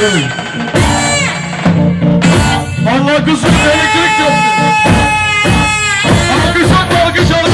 Gelin. Allah kızım seni kırık yaptı. Alkış at, alkış at.